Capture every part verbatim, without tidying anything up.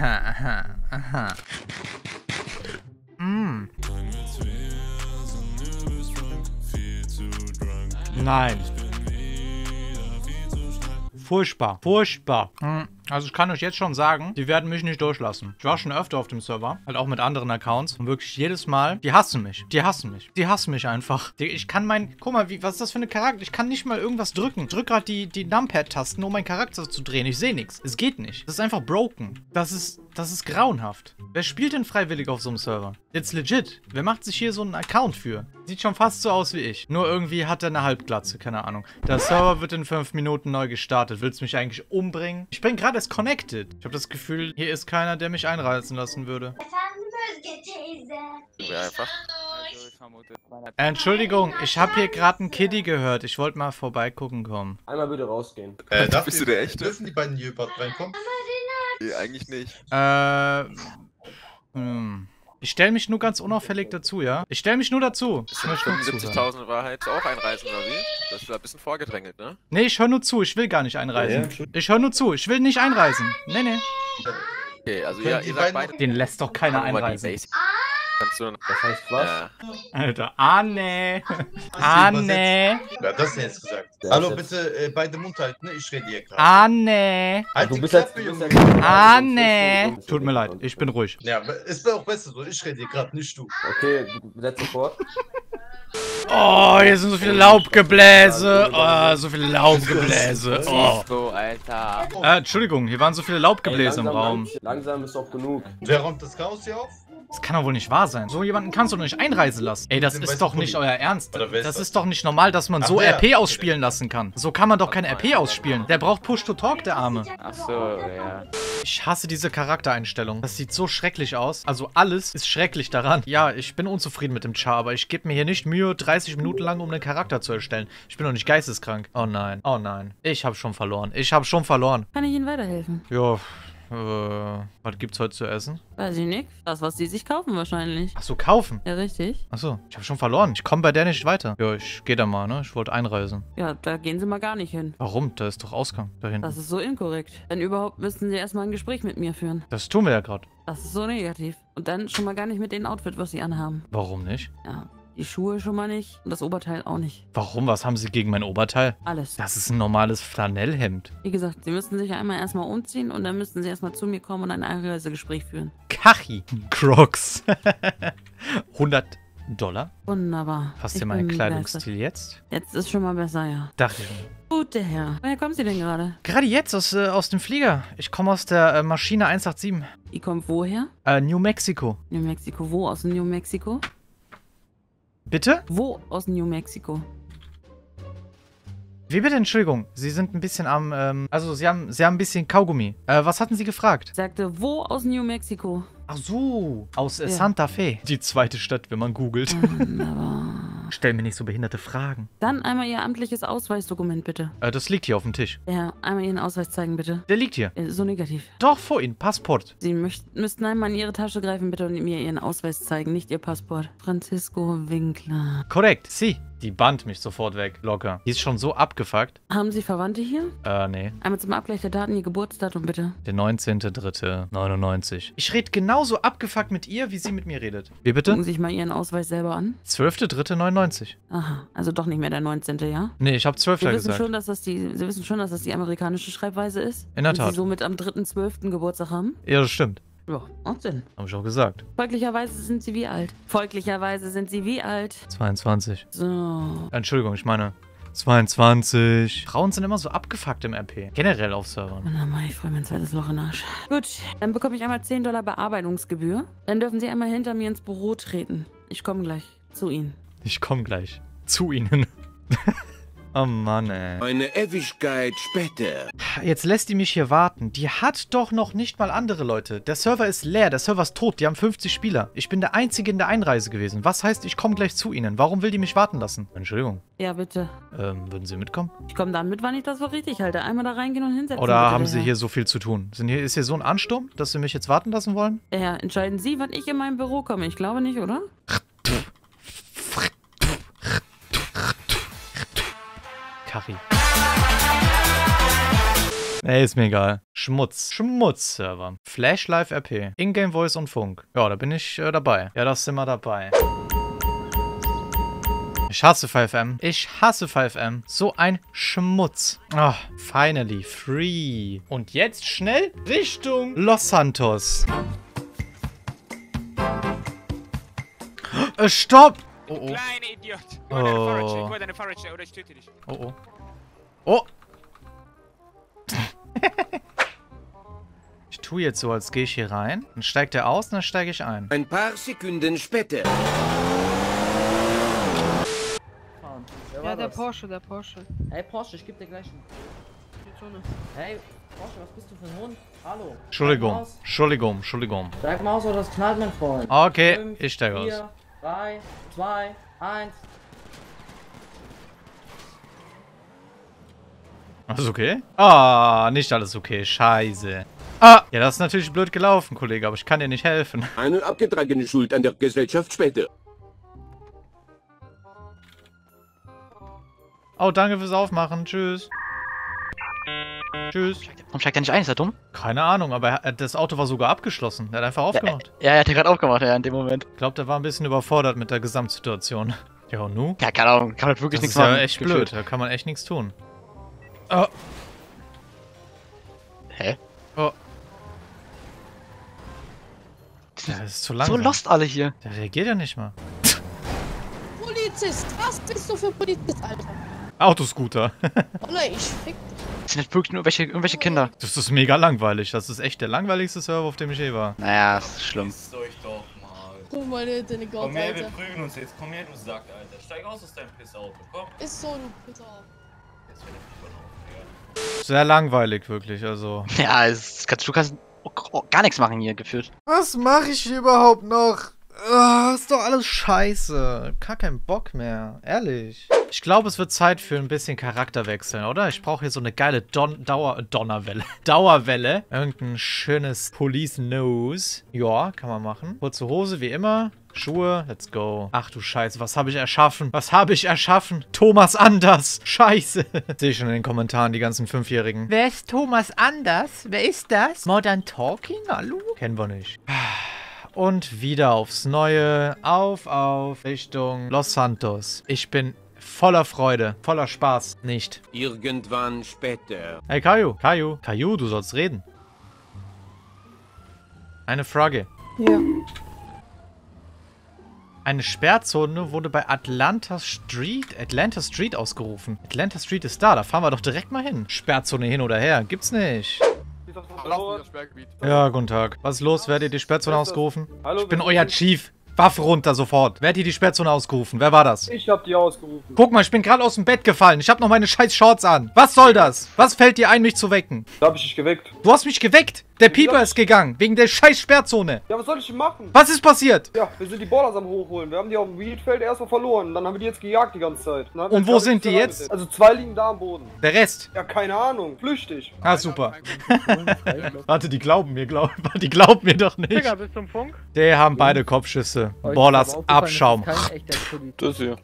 Aha, aha. Mm. Nein. Furchtbar, furchtbar. Mm. Also ich kann euch jetzt schon sagen, die werden mich nicht durchlassen. Ich war schon öfter auf dem Server, halt auch mit anderen Accounts. Und wirklich jedes Mal, die hassen mich, die hassen mich. Die hassen mich einfach. Die, ich kann mein, guck mal, wie, was ist das für eine Charakter? Ich kann nicht mal irgendwas drücken. Ich drück gerade die, die Numpad-Tasten, um meinen Charakter zu drehen. Ich sehe nichts. Es geht nicht. Das ist einfach broken. Das ist, das ist grauenhaft. Wer spielt denn freiwillig auf so einem Server? Jetzt legit. Wer macht sich hier so einen Account für? Sieht schon fast so aus wie ich. Nur irgendwie hat er eine Halbglatze, keine Ahnung. Der Server wird in fünf Minuten neu gestartet. Willst du mich eigentlich umbringen? Ich bin gerade ist connected. Ich habe das Gefühl, hier ist keiner, der mich einreißen lassen würde. Entschuldigung, ich habe hier gerade einen Kitty gehört. Ich wollte mal vorbeigucken kommen. Einmal bitte rausgehen. Äh, da bist du der Echte? Dürfen die beiden hier reinkommen? Nee, eigentlich nicht. Äh, hm. Ich stelle mich nur ganz unauffällig dazu, ja? Ich stelle mich nur dazu. Ich möchte nur siebzigtausend Wahrheit auch einreißen, oder wie? Das ist ein bisschen vorgedrängelt, ne? Nee, ich höre nur zu. Ich will gar nicht einreisen. Ja, ja. Ich höre nur zu. Ich will nicht einreisen. Nee, nee. Okay, also ja, ihr sagt beide... Den lässt doch keiner einreisen. Kannst du... Das heißt was? Ja. Alter, Anne. Anne. Wer hat das denn jetzt gesagt? Hallo, bitte äh, beide Mund halten, ne? Ich rede hier gerade. Anne. Halt die Klappe, Junge. Anne. Tut mir leid, ich bin ruhig. Ja, ist mir auch besser so. Ich rede hier gerade, nicht du. Okay, setz dich fort. Oh, hier sind so viele Laubgebläse. Oh, so viele Laubgebläse. Oh. So, Alter. Äh, Entschuldigung, hier waren so viele Laubgebläse im Raum. Langsam ist auch genug. Wer räumt das Chaos hier auf? Das kann doch wohl nicht wahr sein. So jemanden kannst du doch nicht einreisen lassen. Ey, das ist doch nicht euer Ernst. Das ist doch nicht normal, dass man so R P ausspielen lassen kann. So kann man doch keine R P ausspielen. Der braucht Push-to-Talk, der Arme. Ach so, ja. Ich hasse diese Charaktereinstellung. Das sieht so schrecklich aus. Also alles ist schrecklich daran. Ja, ich bin unzufrieden mit dem Char, aber ich gebe mir hier nicht Mühe, dreißig Minuten lang, um einen Charakter zu erstellen. Ich bin doch nicht geisteskrank. Oh nein, oh nein. Ich habe schon verloren. Ich habe schon verloren. Kann ich Ihnen weiterhelfen? Ja. Äh, was gibt's heute zu essen? Weiß ich nicht. Das, was die sich kaufen wahrscheinlich. Ach so, kaufen? Ja, richtig. Ach so, ich habe schon verloren. Ich komme bei der nicht weiter. Ja, ich gehe da mal, ne? Ich wollte einreisen. Ja, da gehen sie mal gar nicht hin. Warum? Da ist doch Ausgang da hinten. Das ist so inkorrekt. Wenn überhaupt, müssten sie erstmal ein Gespräch mit mir führen. Das tun wir ja gerade. Das ist so negativ. Und dann schon mal gar nicht mit dem Outfit, was sie anhaben. Warum nicht? Ja. Die Schuhe schon mal nicht und das Oberteil auch nicht. Warum? Was haben Sie gegen mein Oberteil? Alles. Das ist ein normales Flanellhemd. Wie gesagt, Sie müssten sich einmal erstmal umziehen und dann müssten Sie erstmal zu mir kommen und ein Einreisegespräch führen. Kachi. Crocs. hundert Dollar. Wunderbar. Passt dir mein Kleidungsstil jetzt? Jetzt ist schon mal besser, ja. Dachte ich schon. Gute Herr. Woher kommen Sie denn gerade? Gerade jetzt aus, äh, aus dem Flieger. Ich komme aus der äh, Maschine eins acht sieben. Ihr kommt woher? Äh, New Mexico. New Mexico. Wo aus New Mexico? Bitte? Wo aus New Mexico? Wie bitte? Entschuldigung, Sie sind ein bisschen am, ähm, also Sie haben, Sie haben ein bisschen Kaugummi. Äh, was hatten Sie gefragt? Ich sagte, wo aus New Mexico? Ach so, aus äh, ja. Santa Fe. Die zweite Stadt, wenn man googelt. Wunderbar. Stell mir nicht so behinderte Fragen. Dann einmal Ihr amtliches Ausweisdokument, bitte. Äh, das liegt hier auf dem Tisch. Ja, einmal Ihren Ausweis zeigen, bitte. Der liegt hier. Äh, so negativ. Doch, vor Ihnen. Passport. Sie müssten einmal in Ihre Tasche greifen, bitte, und mir Ihren Ausweis zeigen, nicht Ihr Passport. Francisco Winkler. Korrekt. Sie. Die band mich sofort weg. Locker. Die ist schon so abgefuckt. Haben Sie Verwandte hier? Äh, nee. Einmal zum Abgleich der Daten Ihr Geburtsdatum, bitte. Der neunzehnter dritter neunundneunzig. Ich rede genauso abgefuckt mit ihr, wie sie mit mir redet. Wie bitte? Gucken Sie sich mal Ihren Ausweis selber an. zwölfter dritter neunundneunzig. Aha, also doch nicht mehr der neunzehnte ja? Nee, ich habe zwölfter gesagt. Sie wissen schon, dass das die, Sie wissen schon, dass das die amerikanische Schreibweise ist? In der Tat. Und Sie somit am dritten zwölften Geburtstag haben? Ja, das stimmt. Ja, auch Sinn. Hab ich auch gesagt. Folglicherweise sind Sie wie alt? Folglicherweise sind Sie wie alt? zweiundzwanzig. So. Entschuldigung, ich meine zweiundzwanzig. Frauen sind immer so abgefuckt im R P. Generell auf Servern. Na mal, ich freue mich ein zweites Loch in den Arsch. Gut, dann bekomme ich einmal zehn Dollar Bearbeitungsgebühr. Dann dürfen Sie einmal hinter mir ins Büro treten. Ich komme gleich zu Ihnen. Ich komme gleich zu Ihnen. Oh Mann, ey. Eine Ewigkeit später. Jetzt lässt die mich hier warten. Die hat doch noch nicht mal andere Leute. Der Server ist leer, der Server ist tot. Die haben fünfzig Spieler. Ich bin der Einzige in der Einreise gewesen. Was heißt, ich komme gleich zu Ihnen? Warum will die mich warten lassen? Entschuldigung. Ja, bitte. Ähm, würden Sie mitkommen? Ich komme dann mit, wann ich das für richtig halte. Einmal da reingehen und hinsetzen. Oder haben Sie hier so viel zu tun? Sind hier, ist hier so ein Ansturm, dass Sie mich jetzt warten lassen wollen? Ja, entscheiden Sie, wann ich in mein Büro komme. Ich glaube nicht, oder? Kachi. Ey, ist mir egal. Schmutz. Schmutz-Server. Flash-Live-R P. In-Game-Voice und Funk. Ja, da bin ich äh, dabei. Ja, da sind wir dabei. Ich hasse FiveM. Ich hasse FiveM. So ein Schmutz. Ah, finally free. Und jetzt schnell Richtung Los Santos. Äh, stopp! Oh, oh. Kleine Idiot. Oh. Oh, oh. Oh! Ich tue jetzt so, als gehe ich hier rein. Dann steigt er aus und dann steige ich ein. Ein paar Sekunden später. Ja, der Porsche, der Porsche. Hey Porsche, ich geb dir gleich einen. Hey Porsche, was bist du für ein Hund? Hallo. Entschuldigung, Entschuldigung, Entschuldigung. Steig mal aus oder das knallt mein Freund. Okay, Fünf, ich steige aus. vier, drei, zwei, eins. Alles okay? Ah, nicht alles okay, scheiße. Ah, ja, das ist natürlich blöd gelaufen, Kollege, aber ich kann dir nicht helfen. Eine abgetragene Schuld an der Gesellschaft später. Oh, danke fürs Aufmachen. Tschüss. Tschüss. Warum steigt er nicht ein? Ist er dumm? Keine Ahnung, aber er, das Auto war sogar abgeschlossen. Er hat einfach aufgemacht. Ja, er, er hat ja gerade aufgemacht, ja, in dem Moment. Ich glaube, der war ein bisschen überfordert mit der Gesamtsituation. Ja, und nu? Ja, keine Ahnung. Kann halt wirklich nichts machen. Das ist ja echt blöd. Da kann man echt nichts tun. Oh. Hä? Oh. Das ist zu langsam. So lost alle hier. Der reagiert ja nicht mal. Polizist! Was bist du für Polizist, Alter? Autoscooter. Alter, ich fick dich. Das sind halt wirklich nur irgendwelche, irgendwelche Kinder. Das ist mega langweilig. Das ist echt der langweiligste Server, auf dem ich je war. Naja, das ist schlimm. Ist euch doch mal. Guck mal, der deine Gott, komm her, Alter. Wir prügeln uns jetzt. Komm her, du Sack, Alter. Steig aus aus deinem Pissauto, komm. Ist so ein Pissauto. Jetzt will ich nicht verlaufen, sehr langweilig, wirklich, also. Ja, es kannst, du kannst oh, oh, gar nichts machen hier, gefühlt. Was mache ich hier überhaupt noch? Oh, ist doch alles scheiße. Gar keinen Bock mehr. Ehrlich. Ich glaube, es wird Zeit für ein bisschen Charakterwechseln, oder? Ich brauche hier so eine geile Don Dauer Donnerwelle. Dauerwelle. Irgendein schönes Police Nose. Ja, kann man machen. Kurze Hose, wie immer. Schuhe. Let's go. Ach du Scheiße, was habe ich erschaffen? Was habe ich erschaffen? Thomas Anders. Scheiße. Sehe ich schon in den Kommentaren, die ganzen Fünfjährigen. Wer ist Thomas Anders? Wer ist das? Modern Talking? Hallo? Kennen wir nicht. Und wieder aufs Neue. Auf, auf. Richtung Los Santos. Ich bin voller Freude. Voller Spaß. Nicht. Irgendwann später. Hey, Caillou. Caillou. Caillou, du sollst reden. Eine Frage. Ja. Eine Sperrzone wurde bei Atlanta Street, Atlanta Street ausgerufen. Atlanta Street ist da. Da fahren wir doch direkt mal hin. Sperrzone hin oder her. Gibt's nicht. Ja, guten Tag. Was ist los? Wer hat hier die Sperrzone ausgerufen? Hallo, ich bin euer Chief. Waffe runter sofort. Wer hat hier die Sperrzone ausgerufen? Wer war das? Ich hab die ausgerufen. Guck mal, ich bin gerade aus dem Bett gefallen. Ich hab noch meine scheiß Shorts an. Was soll das? Was fällt dir ein, mich zu wecken? Da hab ich dich geweckt. Du hast mich geweckt? Der Pieper ist gegangen. Wegen der scheiß Sperrzone. Ja, was soll ich denn machen? Was ist passiert? Ja, wir sind die Ballers am Hochholen. Wir haben die auf dem Wheatfield erstmal verloren. Dann haben wir die jetzt gejagt die ganze Zeit. Und, und wo sind die jetzt? Also zwei liegen da am Boden. Der Rest? Ja, keine Ahnung. Flüchtig. Ah, super. Warte, die glauben mir, glaub, die glauben mir doch nicht. Digga, bis zum Funk? Die haben beide Kopfschüsse. Ballers, Abschaum. Das hier.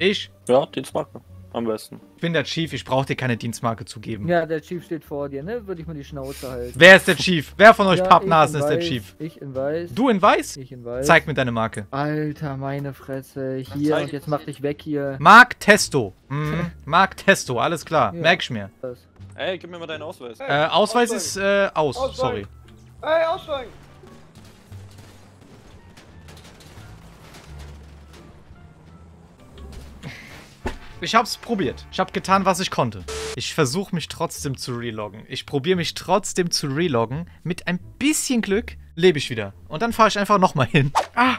Ich? Ja, Dienstmarke. Am besten. Ich bin der Chief, ich brauche dir keine Dienstmarke zu geben. Ja, der Chief steht vor dir, ne? Würde ich mal die Schnauze halten. Wer ist der Chief? Wer von euch ja, Pappnasen ist der Chief? Ich in weiß. Du in weiß? Ich in weiß. Zeig mir deine Marke. Alter, meine Fresse. Hier, und jetzt mach dich weg hier. Mark Testo. Mhm. Mark Testo, alles klar. Ja. Merk ich mir. Ey, gib mir mal deinen Ausweis. Hey, äh, Ausweis aussteigen. ist äh, aus, aussteigen. sorry. Ey, aussteigen. Ich hab's probiert. Ich hab getan, was ich konnte. Ich versuche mich trotzdem zu reloggen. Ich probiere mich trotzdem zu reloggen. Mit ein bisschen Glück lebe ich wieder. Und dann fahre ich einfach nochmal hin. Ah!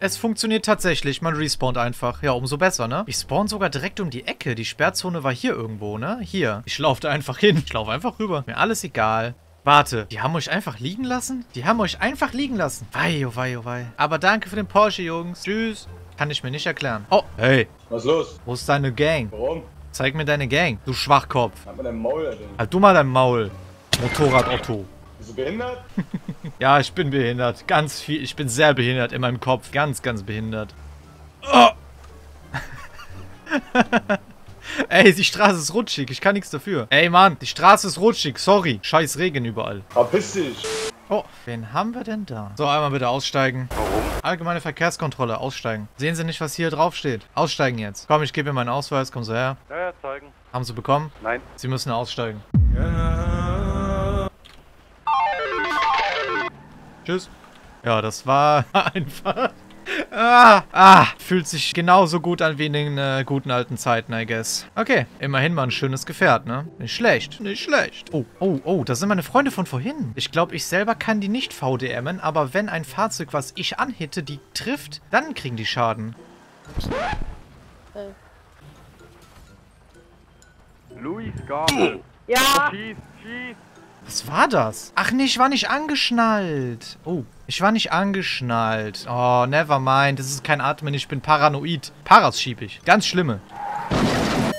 Es funktioniert tatsächlich. Man respawnt einfach. Ja, umso besser, ne? Ich spawn sogar direkt um die Ecke. Die Sperrzone war hier irgendwo, ne? Hier. Ich laufe da einfach hin. Ich laufe einfach rüber. Mir alles egal. Warte, die haben euch einfach liegen lassen? Die haben euch einfach liegen lassen. Wei, oh wei, oh wei. Aber danke für den Porsche, Jungs. Tschüss. Kann ich mir nicht erklären. Oh, hey. Was ist los? Wo ist deine Gang? Warum? Zeig mir deine Gang, du Schwachkopf. Halt mal dein Maul, Alter. Halt du mal dein Maul, Motorrad-Otto. Bist du behindert? Ja, ich bin behindert. Ganz viel. Ich bin sehr behindert in meinem Kopf. Ganz, ganz behindert. Oh. Ey, die Straße ist rutschig. Ich kann nichts dafür. Ey, Mann. Die Straße ist rutschig. Sorry. Scheiß Regen überall. Verpiss dich. Oh, wen haben wir denn da? So, einmal bitte aussteigen. Warum? Allgemeine Verkehrskontrolle, aussteigen. Sehen Sie nicht, was hier drauf steht? Aussteigen jetzt. Komm, ich gebe mir meinen Ausweis. Komm so her. Ja, ja, zeigen. Haben Sie bekommen? Nein. Sie müssen aussteigen. Ja. Tschüss. Ja, das war einfach... Ah, ah, fühlt sich genauso gut an wie in den äh, guten alten Zeiten, I guess. Okay, immerhin mal ein schönes Gefährt, ne? Nicht schlecht, nicht schlecht. Oh, oh, oh, das sind meine Freunde von vorhin. Ich glaube, ich selber kann die nicht V D M en, aber wenn ein Fahrzeug, was ich anhitte, die trifft, dann kriegen die Schaden. Luis Gabel. Ja. Schieß, schieß. Was war das? Ach nee, ich war nicht angeschnallt. Oh, ich war nicht angeschnallt. Oh, never mind. Das ist kein Atmen, ich bin paranoid. Paras schieb ich. Ganz schlimme.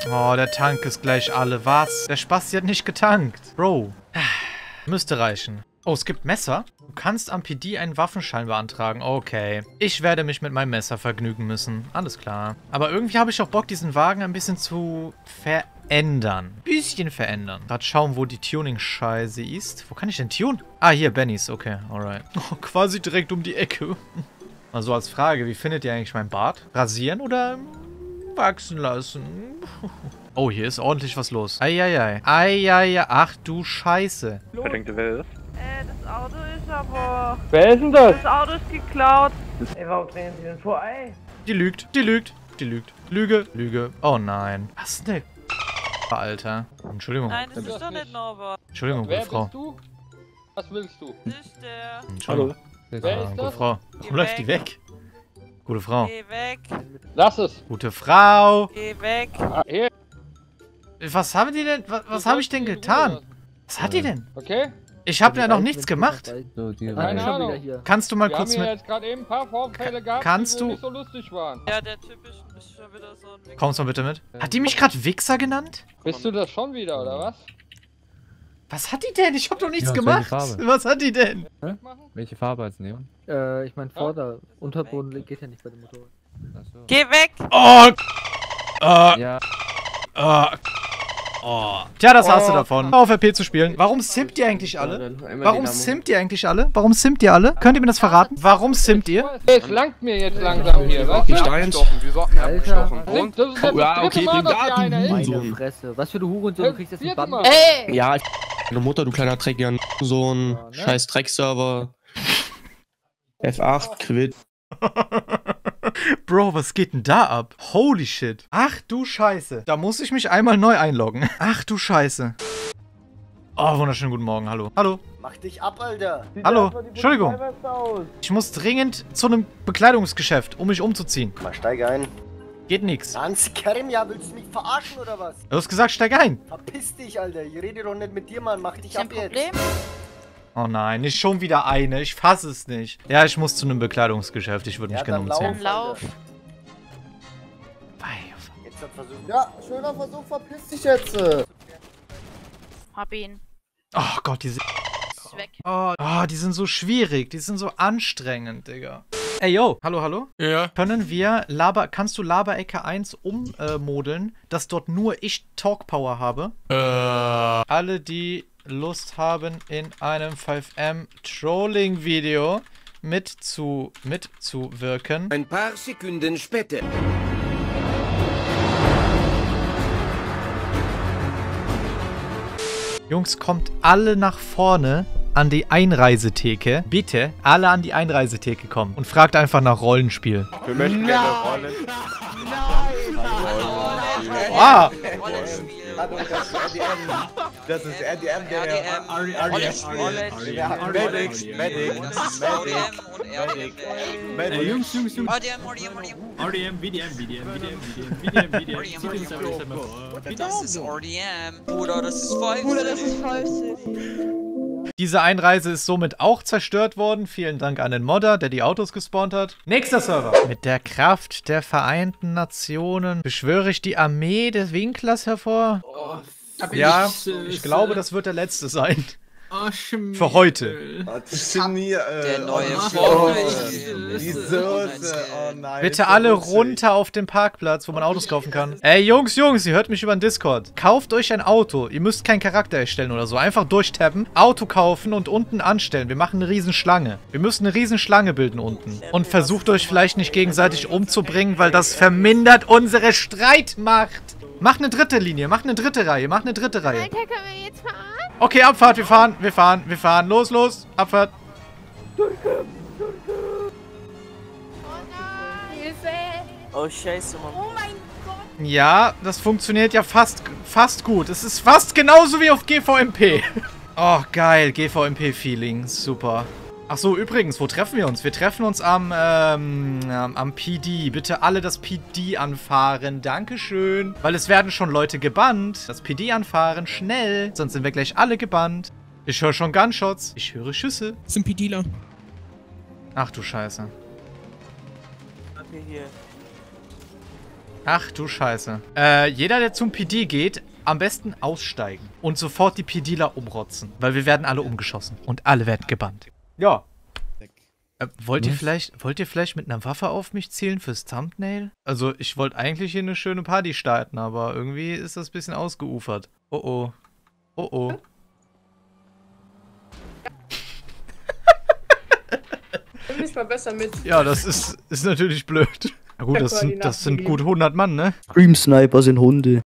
Oh, der Tank ist gleich alle. Was? Der Spasti hat nicht getankt. Bro. Müsste reichen. Oh, es gibt Messer? Du kannst am P D einen Waffenschein beantragen. Okay. Ich werde mich mit meinem Messer vergnügen müssen. Alles klar. Aber irgendwie habe ich auch Bock, diesen Wagen ein bisschen zu verändern. Bisschen verändern. Gerade schauen, wo die Tuning-Scheiße ist. Wo kann ich denn tunen? Ah, hier, Benny's. Okay, alright. Oh, quasi direkt um die Ecke. Also als Frage, wie findet ihr eigentlich meinen Bart? Rasieren oder wachsen lassen? Oh, hier ist ordentlich was los. Eieiei. Eieiei. Ach du Scheiße. Verdenkte Welt. Das Auto ist aber... Wer ist denn das? Das Auto ist geklaut. Ey, warum drehen Sie denn vor, ey? Die lügt, die lügt, die lügt. Lüge, Lüge. Oh nein. Was denn? Alter. Entschuldigung. Nein, das, das ist doch nicht Norbert. Entschuldigung, gute Frau. Wer bist du? Was willst du? Das ist der... Entschuldigung. Hallo. Wer ah, ist das? Frau. Warum läuft die weg? Gute Frau. Geh weg. Lass es. Gute Frau. Geh weg. Ah, hier. Was haben die denn... Was, was habe ich denn getan? Ruhe. Was hat die denn? Okay. Ich habe ja noch nichts gemacht. So, keine Ahnung. Kannst du mal wir kurz mit... Jetzt eben ein paar Vorfälle gehabt, kannst die du... nicht so lustig waren. Ja, der Typ ist schon wieder so ein Wichser. Kommst du mal bitte mit? Hat die mich gerade Wichser genannt? Bist du das schon wieder, oder was? Was hat die denn? Ich habe doch nichts ja, gemacht. Was hat die denn? Hä? Welche Farbe als nehmen? Äh, ich meine Vorder... Ja. Unterboden geht ja nicht bei dem Motorrad. So. Geh weg! Oh! Äh... Ja. Äh... Oh. Tja, das oh. hast du davon. V F R P zu spielen. Warum simpt ihr eigentlich alle? Warum simpt ihr eigentlich alle? Warum simpt ihr alle? Könnt ihr mir das verraten? Warum simpt ihr? Es langt mir jetzt langsam hier, was? Wir sollten abgestochen. Wir sollten abgestochen. Und? Das ist ja okay, wegen Daten. Meine Fresse. Was für eine Hurensohn, du kriegst jetzt einen Bann. Ey! Ja, deine Mutter, du kleiner Dreckjern. So ein scheiß Dreckserver. F acht, Quid. Bro, was geht denn da ab? Holy shit. Ach du Scheiße. Da muss ich mich einmal neu einloggen. Ach du Scheiße. Oh, wunderschönen guten Morgen. Hallo. Hallo. Mach dich ab, Alter. Sieht hallo. Entschuldigung. Ich muss dringend zu einem Bekleidungsgeschäft, um mich umzuziehen. Mal steig ein. Geht nix. Hans Kerem, ja, willst du mich verarschen oder was? Du hast gesagt, steig ein. Verpiss dich, Alter. Ich rede doch nicht mit dir, Mann. Mach dich ab jetzt. Problem? Oh nein, nicht schon wieder eine. Ich fasse es nicht. Ja, ich muss zu einem Bekleidungsgeschäft. Ich würde mich ja, gerne umziehen. Lauf, Lauf. Jetzt hat versucht. Ja, schöner Versuch. Verpiss dich jetzt. Hab ihn. Oh Gott, diese... Oh, oh, die sind so schwierig. Die sind so anstrengend, Digga. Ey, yo. Hallo, hallo? Ja. Können wir Laber... Kannst du Laberecke eins ummodeln, äh, dass dort nur ich Talkpower habe? Äh. Alle, die... Lust haben, in einem Five M Trolling Video mit zu, mitzuwirken. Ein paar Sekunden später. Jungs, kommt alle nach vorne an die Einreisetheke. Bitte alle an die Einreisetheke kommen und fragt einfach nach Rollenspiel. Wir möchten gerne Rollen. Nein! Nein! Rollenspiel. Das ist R D M. Das ist R D M, der R D M. Medics, Medics, Medic, Medic. Jungs, Jungs, Jungs. R D M, R D M, R D M, R D M, R D M, R D M, R D M. Das ist R D M. Bruder, das ist Five City. Bruder, das ist Five City. Diese Einreise ist somit auch zerstört worden. Vielen Dank an den Modder, der die Autos gespawnt hat. Nächster Server. Mit der Kraft der Vereinten Nationen beschwöre ich die Armee des Winklers hervor. Ja, ich glaube, das wird der letzte sein. Für heute. Chemie, äh, der neue oh, die Soße. Oh nein. Bitte alle runter auf den Parkplatz, wo man Autos kaufen kann. Ey, Jungs, Jungs, ihr hört mich über den Discord. Kauft euch ein Auto. Ihr müsst keinen Charakter erstellen oder so. Einfach durchtappen, Auto kaufen und unten anstellen. Wir machen eine Riesenschlange. Wir müssen eine Riesenschlange bilden unten. Und versucht euch vielleicht nicht gegenseitig umzubringen, weil das vermindert unsere Streitmacht. Mach eine dritte Linie, mach eine dritte Reihe, mach eine dritte Reihe. Alter, können wir jetzt fahren? Okay, Abfahrt, wir fahren, wir fahren, wir fahren. Los, los, Abfahrt. Türke, Türke. Oh nein, Hilfe. Oh Scheiße, Mann. Oh mein Gott. Ja, das funktioniert ja fast, fast gut. Es ist fast genauso wie auf G V M P. Oh, geil, G V M P-Feeling, super. Ach so, übrigens, wo treffen wir uns? Wir treffen uns am, ähm, am P D. Bitte alle das P D anfahren. Dankeschön. Weil es werden schon Leute gebannt. Das P D anfahren, schnell. Sonst sind wir gleich alle gebannt. Ich höre schon Gunshots. Ich höre Schüsse. Das sind PDler. Ach du Scheiße. Ach du Scheiße. Äh, jeder, der zum P D geht, am besten aussteigen. Und sofort die PDler umrotzen. Weil wir werden alle umgeschossen. Und alle werden gebannt. Ja. Äh, wollt, ihr vielleicht, wollt ihr vielleicht mit einer Waffe auf mich zielen fürs Thumbnail? Also, ich wollte eigentlich hier eine schöne Party starten, aber irgendwie ist das ein bisschen ausgeufert. Oh oh. Oh oh. Du bist mal besser mit. Ja, das ist, ist natürlich blöd. Na gut, das sind, das sind gut hundert Mann, ne? Stream Sniper sind Hunde.